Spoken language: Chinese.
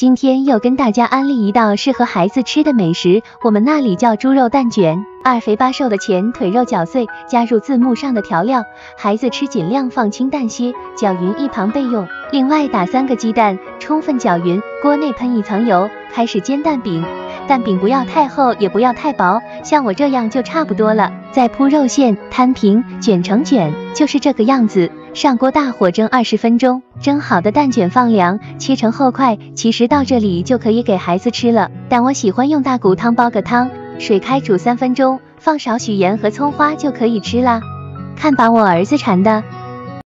今天要跟大家安利一道适合孩子吃的美食，我们那里叫猪肉蛋卷。肥八瘦的前腿肉搅碎，加入字幕上的调料，孩子吃尽量放清淡些，搅匀一旁备用。另外打3个鸡蛋，充分搅匀，锅内喷一层油，开始煎蛋饼。蛋饼不要太厚，也不要太薄，像我这样就差不多了。再铺肉馅，摊平，卷成卷，就是这个样子。 上锅大火蒸20分钟，蒸好的蛋卷放凉，切成厚块。其实到这里就可以给孩子吃了，但我喜欢用大骨汤煲个汤，水开煮3分钟，放少许盐和葱花就可以吃啦。看把我儿子馋的。